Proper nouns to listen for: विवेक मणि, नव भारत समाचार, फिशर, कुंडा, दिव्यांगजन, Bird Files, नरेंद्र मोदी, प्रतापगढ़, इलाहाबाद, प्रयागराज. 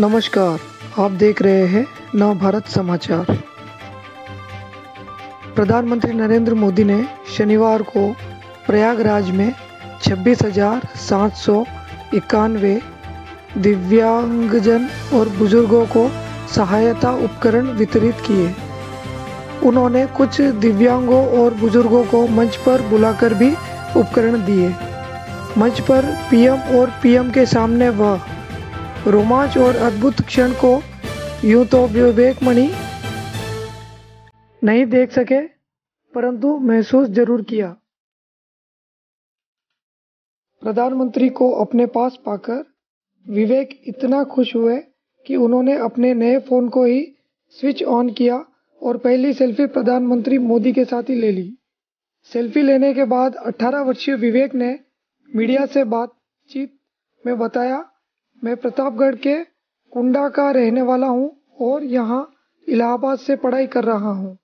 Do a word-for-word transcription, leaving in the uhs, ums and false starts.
नमस्कार, आप देख रहे हैं नव भारत समाचार। प्रधानमंत्री नरेंद्र मोदी ने शनिवार को प्रयागराज में छब्बीस हजार सात सौ इक्यानवे दिव्यांगजन और बुजुर्गों को सहायता उपकरण वितरित किए। उन्होंने कुछ दिव्यांगों और बुजुर्गों को मंच पर बुलाकर भी उपकरण दिए। मंच पर पीएम और पीएम के सामने वह रोमांच और अद्भुत क्षण को यूं तो विवेक मणि नहीं देख सके, परंतु महसूस जरूर किया। प्रधानमंत्री को अपने पास पाकर विवेक इतना खुश हुए कि उन्होंने अपने नए फोन को ही स्विच ऑन किया और पहली सेल्फी प्रधानमंत्री मोदी के साथ ही ले ली। सेल्फी लेने के बाद अठारह वर्षीय विवेक ने मीडिया से बातचीत में बताया, मैं प्रतापगढ़ के कुंडा का रहने वाला हूं और यहां इलाहाबाद से पढ़ाई कर रहा हूं।